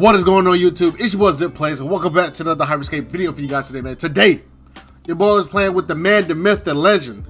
What is going on, YouTube? It's your boy Zip Playz, and welcome back to another Hyperscape video for you guys today, man. Today, your boy is playing with the man, the myth, the legend,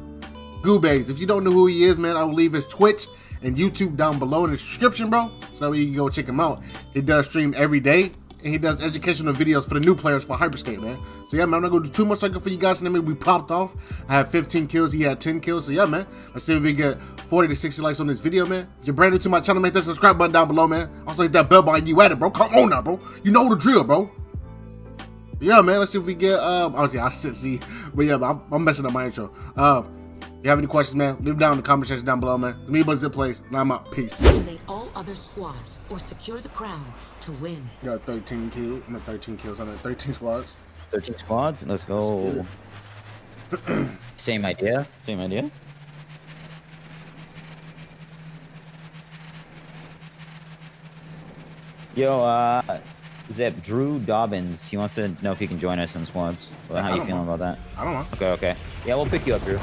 Goobase. If you don't know who he is, man, I will leave his Twitch and YouTube down below in the description, bro, so that way you can go check him out. He does stream every day, and he does educational videos for the new players for Hyperscape, man. So yeah, man, I'm not gonna do too much for you guys today, man. We popped off. I had 15 kills, he had 10 kills. So yeah, man, let's see if we get 40 to 60 likes on this video, man. If you're brand new to my channel, man, hit that subscribe button down below, man. Also hit that bell button, you at it, bro. Come on now, bro. You know the drill, bro. But yeah, man, let's see if we get obviously I said see, but yeah, man, I'm messing up my intro. If you have any questions, man, leave them down in the comment section down below, man. It's me, Zip Playz, and I'm out. Peace. Eliminate all other squads or secure the crown to win. You got 13 kills. I'm at 13 kills. I'm at 13 squads. 13 squads? Let's go. Same idea. Same idea. Yo, Zip, Drew Dobbins, he wants to know if he can join us in squads. Well, how you feeling about that? I don't know. Okay, okay. Yeah, we'll pick you up, Drew.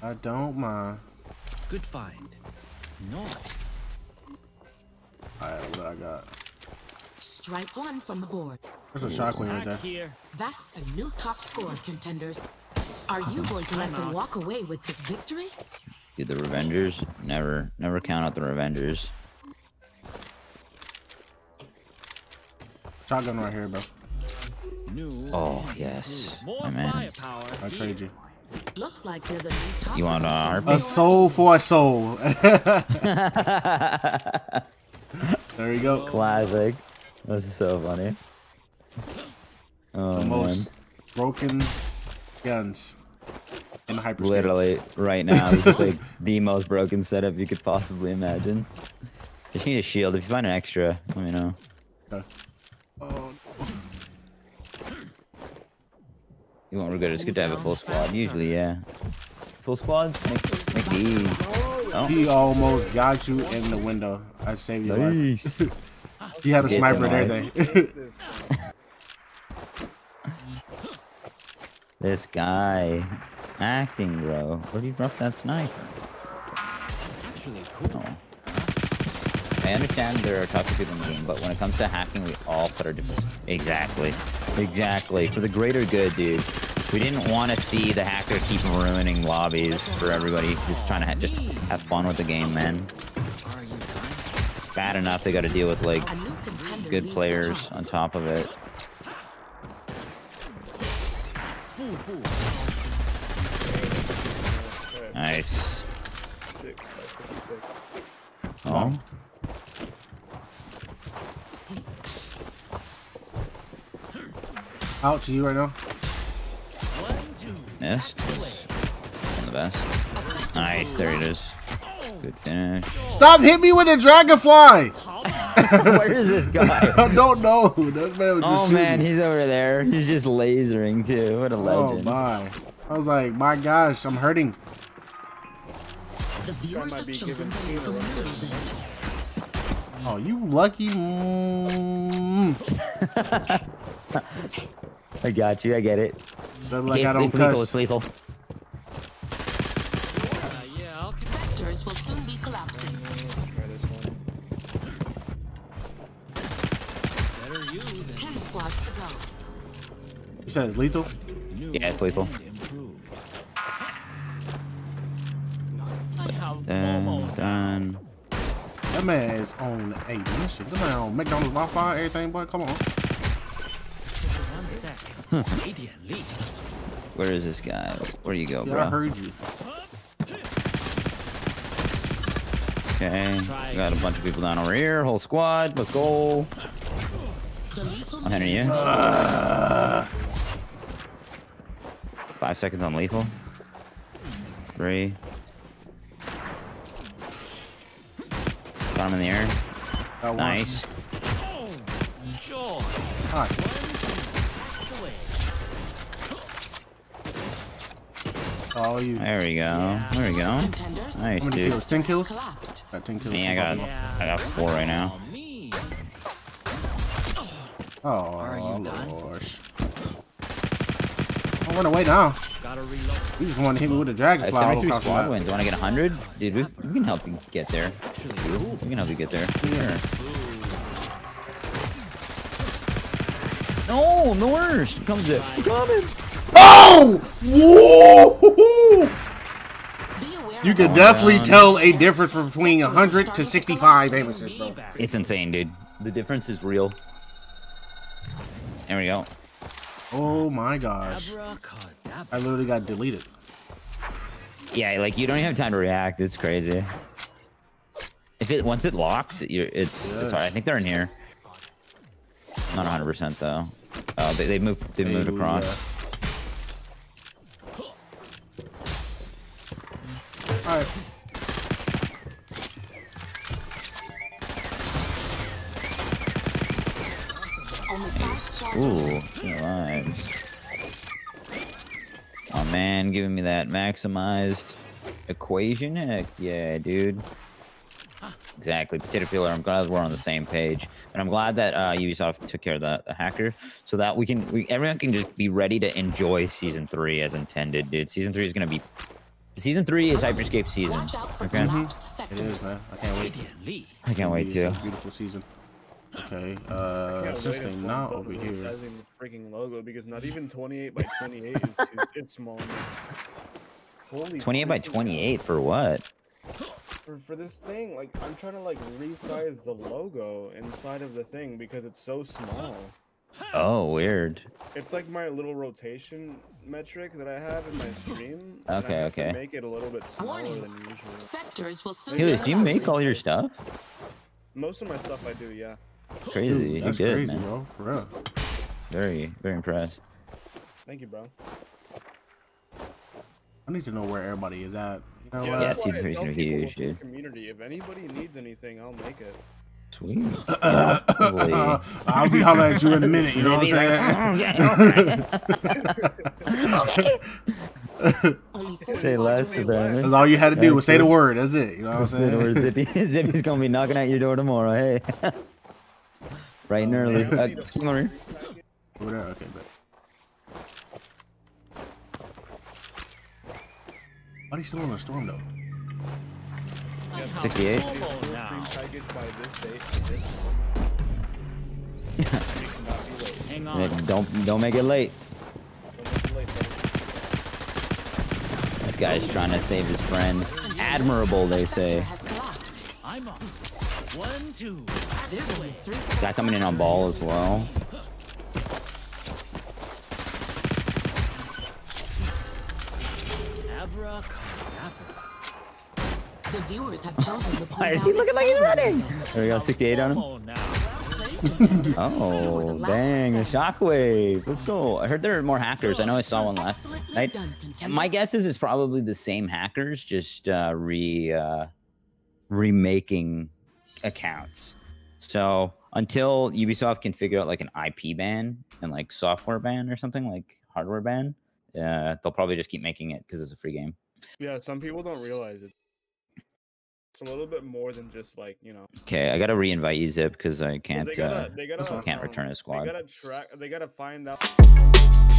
I don't mind. Good find. No. Alright, what I got? Strike one from the board. There's a shot queen right there. Here. That's a new top score, contenders. Are you going to let them walk away with this victory? Dude, the Revengers. Never count out the Revengers. Shotgun right here, bro. Oh, yes. I'm in. I'll trade you. Looks like there's a new top. You want a soul for a soul. There you go. Classic. This is so funny. Oh, the most broken guns in the Hyperscape. Literally, right now, this is like the most broken setup you could possibly imagine. Just need a shield. If you find an extra, let me know. Okay. Oh. You won't regret it. It's good to have a full squad. Usually, yeah. Full squads? Make these. Oh. He almost got you in the window. I saved your life. He had a sniper and everything. This guy acting, bro. Where do you drop that sniper? Actually, cool. I understand there are toxic people in the game, but when it comes to hacking, we all put our difference. Exactly. Exactly. For the greater good, dude. We didn't want to see the hacker keep ruining lobbies for everybody just trying to just have fun with the game, man. It's bad enough they got to deal with, like, good players on top of it. Nice. Oh. Out to you right now. Missed. One of the best. Nice, there it is. Good finish. Stop hitting me with a dragonfly! Where is this guy? I don't know. That man was just shooting. Man, he's over there. He's just lasering too. What a legend. Oh my. I was like, my gosh, I'm hurting. The viewers have chosen oh, you lucky. I got you. I get it. Like I don't cuss. It's lethal. Yeah. Sectors will soon be collapsing. Better you than 10 squads to go. You said it's lethal? Yeah, it's lethal. Done. Done. That man is on a mission. That man on McDonald's Wi-Fi, everything, boy. Come on. Where is this guy? Where do you go, bro? I heard you. Okay, we got a bunch of people down over here. Whole squad. Let's go. I'm hitting you. 5 seconds on lethal. 3. Got him in the air. Nice. Hi. Oh, you. There we go. There we go. Nice, dude. Kills? 10 kills? Got 10 kills. Man, I got 4 right now. Oh, gosh. I want to wait now. You just want to hit me with a dragonfly. I have 73 squad wins. Do I want to get 100? Dude, we can help you get there. We can help you get there. Yeah. No, I'm the worst. Here comes it. We're coming. Oh! Whoa! You can definitely tell a difference between 100 to 65 aim assists, bro. It's insane, dude. The difference is real. There we go. Oh my gosh. I literally got deleted. Yeah, like you don't even have time to react. It's crazy. If it once it locks, it's hard. I think they're in here. Not 100% though. Oh, they moved across. Yeah. All right. Ooh, lives. Oh man, giving me that maximized equation. Heck yeah, dude. Exactly, potato peeler. I'm glad we're on the same page, and I'm glad that Ubisoft took care of the hacker, so that everyone can just be ready to enjoy season 3 as intended, dude. Season 3 is gonna be. Season 3 is Hyperscape season. Okay. It is, man. I can't wait. I can't wait too. Beautiful season. Okay, this thing now over here. The freaking logo, because not even 28 by 28 is it's small. Holy 28 by 28 for what? For this thing, like I'm trying to like resize the logo inside of the thing because it's so small. Oh, weird. It's like my little rotation metric that I have in my stream. Okay, okay. Make it a little bit smaller than usual. Sectors will soon. Hey, do you make all your stuff? Most of my stuff I do, yeah. Crazy, that's good, crazy, man. Bro. For real. Very, very impressed. Thank you, bro. I need to know where everybody is at. You know, yeah, season 3 is gonna be huge, dude. Community. If anybody needs anything, I'll make it. Sweet. I'll be hollering at you in a minute. You know what I'm saying? Say less about it. That's all you had to do was say the word. That's it. You know what I'm saying? Zippy's gonna be knocking at your door tomorrow. Hey, right and early. Come on. Over there. Okay, but why are you still in the storm though? 68. Hang on. Don't make it late. This guy's trying to save his friends. Admirable, they say. Is that coming in on ball as well? The viewers have chosen the point. Why is he looking like he's running? There we go, 68 on him. Oh, dang, the shockwave. Let's go. I heard there are more hackers. I know I saw one last night. My guess is it's probably the same hackers, just remaking accounts. So until Ubisoft can figure out like an IP ban and like software ban or something, like hardware ban, they'll probably just keep making it because it's a free game. Yeah, some people don't realize it. It's a little bit more than just like, you know. Okay, I gotta reinvite you, Zip, because I can't. They gotta, I can't return a squad. They gotta find out.